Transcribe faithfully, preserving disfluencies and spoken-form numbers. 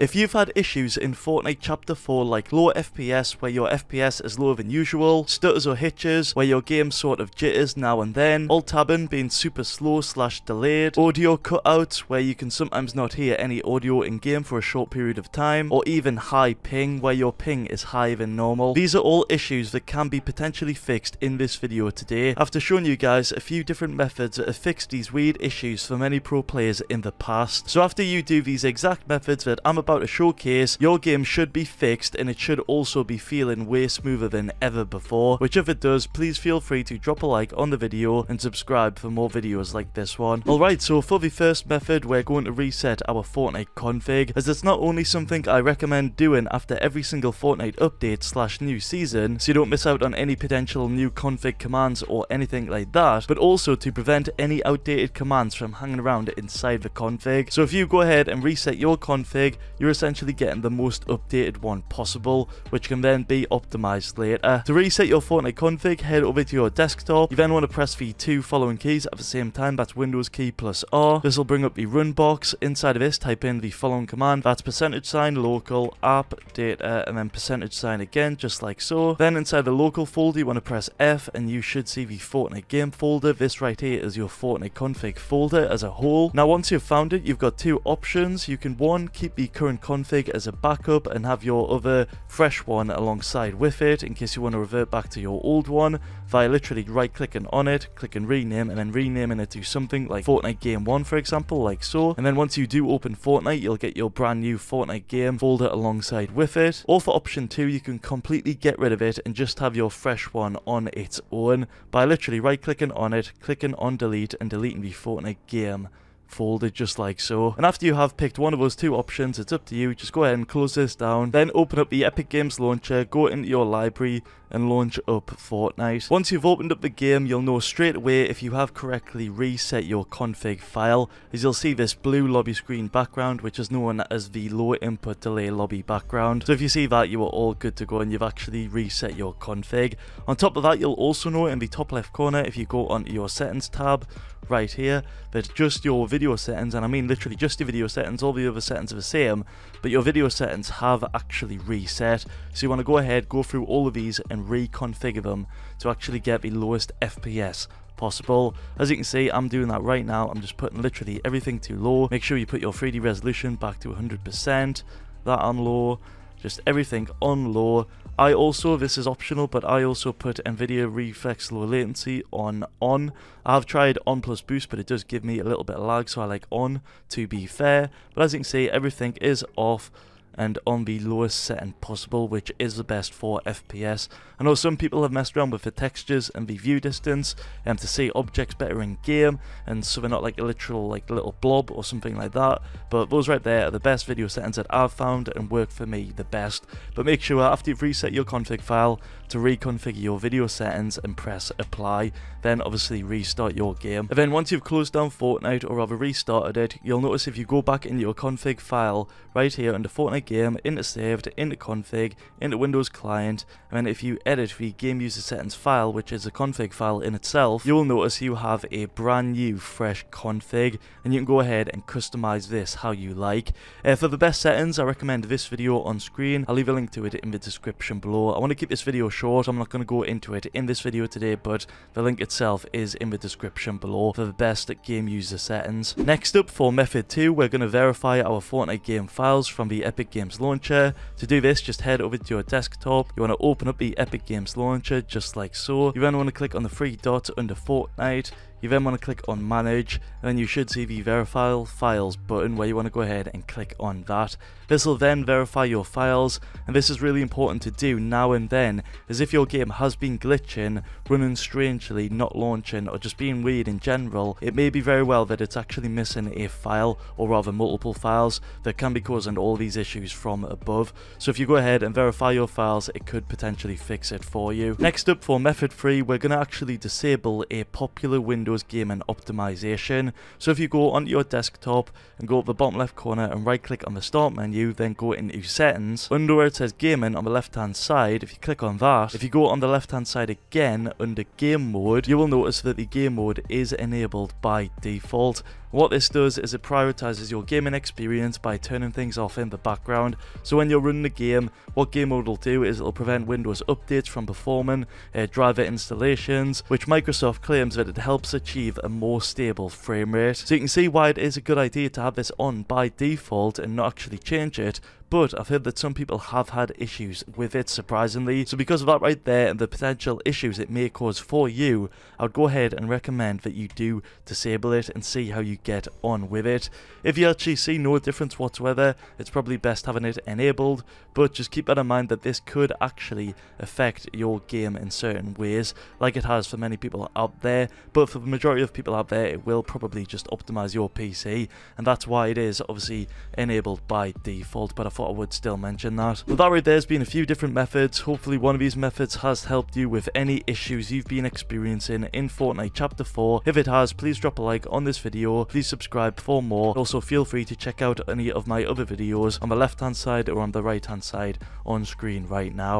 If you've had issues in Fortnite Chapter four like low F P S where your F P S is lower than usual, stutters or hitches where your game sort of jitters now and then, alt tabbing being super slow slash delayed, audio cutouts where you can sometimes not hear any audio in game for a short period of time, or even high ping where your ping is higher than normal, these are all issues that can be potentially fixed in this video today after showing you guys a few different methods that have fixed these weird issues for many pro players in the past. So after you do these exact methods that I'm about to showcase, your game should be fixed and it should also be feeling way smoother than ever before, which if it does, please feel free to drop a like on the video and subscribe for more videos like this one. Alright, so for the first method, we're going to reset our Fortnite config, as it's not only something I recommend doing after every single Fortnite update slash new season, so you don't miss out on any potential new config commands or anything like that, but also to prevent any outdated commands from hanging around inside the config. So if you go ahead and reset your config, you're essentially getting the most updated one possible, which can then be optimized later. To reset your Fortnite config, head over to your desktop. You then want to press the two following keys at the same time, that's Windows key plus R. This will bring up the run box. Inside of this, type in the following command, that's percentage sign local app data, and then percentage sign again, just like so. Then inside the local folder, you want to press F, and you should see the Fortnite game folder. This right here is your Fortnite config folder as a whole. Now, once you've found it, you've got two options. You can, one, keep the current config as a backup and have your other fresh one alongside with it in case you want to revert back to your old one via literally right clicking on it, clicking rename, and then renaming it to something like Fortnite game one, for example, like so. And then once you do open Fortnite, you'll get your brand new Fortnite game folder alongside with it. Or for option two, you can completely get rid of it and just have your fresh one on its own by literally right clicking on it, clicking on delete, and deleting the Fortnite game folder, just like so. And after you have picked one of those two options, it's up to you, just go ahead and close this down, then open up the Epic Games launcher, go into your library and launch up Fortnite. Once you've opened up the game, you'll know straight away if you have correctly reset your config file, as you'll see this blue lobby screen background, which is known as the low input delay lobby background. So if you see that, you are all good to go and you've actually reset your config. On top of that, you'll also know in the top left corner, if you go onto your settings tab right here, that just your video settings, and I mean literally just the video settings, all the other settings are the same, but your video settings have actually reset. So you want to go ahead, go through all of these and reconfigure them to actually get the lowest F P S possible. As you can see, I'm doing that right now. I'm just putting literally everything to low. Make sure you put your three D resolution back to one hundred percent, that on low, just everything on low. I also, this is optional, but I also put NVIDIA Reflex Low Latency on on. I've tried on plus boost, but it does give me a little bit of lag, so I like on to be fair. But as you can see, everything is off and on the lowest setting possible, which is the best for F P S. I know some people have messed around with the textures and the view distance and um, to see objects better in game, and so they're not like a literal like little blob or something like that, but those right there are the best video settings that I've found and work for me the best. But make sure after you've reset your config file to reconfigure your video settings and press apply, then obviously restart your game. And then once you've closed down Fortnite, or rather restarted it, you'll notice if you go back into your config file right here under Fortnite game, into saved, into config, into Windows client, and then if you edit the game user settings file, which is a config file in itself, you'll notice you have a brand new fresh config, and you can go ahead and customize this how you like. Uh, for the best settings, I recommend this video on screen. I'll leave a link to it in the description below. I want to keep this video short. I'm not going to go into it in this video today, but the link itself is in the description below for the best game user settings. Next up, for method two, we're going to verify our Fortnite game files from the Epic Games launcher. To do this, just head over to your desktop. You want to open up the Epic Games launcher, just like so. You then want to click on the three dots under Fortnite. You then want to click on manage, and you should see the verify files button where you want to go ahead and click on that. This will then verify your files, and this is really important to do now and then, as if your game has been glitching, running strangely, not launching, or just being weird in general, it may be very well that it's actually missing a file, or rather multiple files, that can be causing all these issues from above. So if you go ahead and verify your files, it could potentially fix it for you. Next up, for method three, we're going to actually disable a popular window gaming optimization. So if you go onto your desktop and go up the bottom left corner and right click on the start menu, then go into settings, under where it says gaming on the left hand side, if you click on that, if you go on the left hand side again under game mode, you will notice that the game mode is enabled by default. What this does is it prioritizes your gaming experience by turning things off in the background. So when you're running the game, what game mode will do is it'll prevent Windows updates from performing uh, driver installations, which Microsoft claims that it helps achieve a more stable frame rate. So you can see why it is a good idea to have this on by default and not actually change it. But I've heard that some people have had issues with it, surprisingly. So because of that right there and the potential issues it may cause for you, I would go ahead and recommend that you do disable it and see how you get on with it. If you actually see no difference whatsoever, it's probably best having it enabled, but just keep that in mind that this could actually affect your game in certain ways, like it has for many people out there. But for the majority of people out there, it will probably just optimize your P C, and that's why it is obviously enabled by default. But I I would still mention that. But that right there has been a few different methods. Hopefully one of these methods has helped you with any issues you've been experiencing in Fortnite Chapter four. If it has, please drop a like on this video. Please subscribe for more. Also feel free to check out any of my other videos on the left hand side or on the right hand side on screen right now.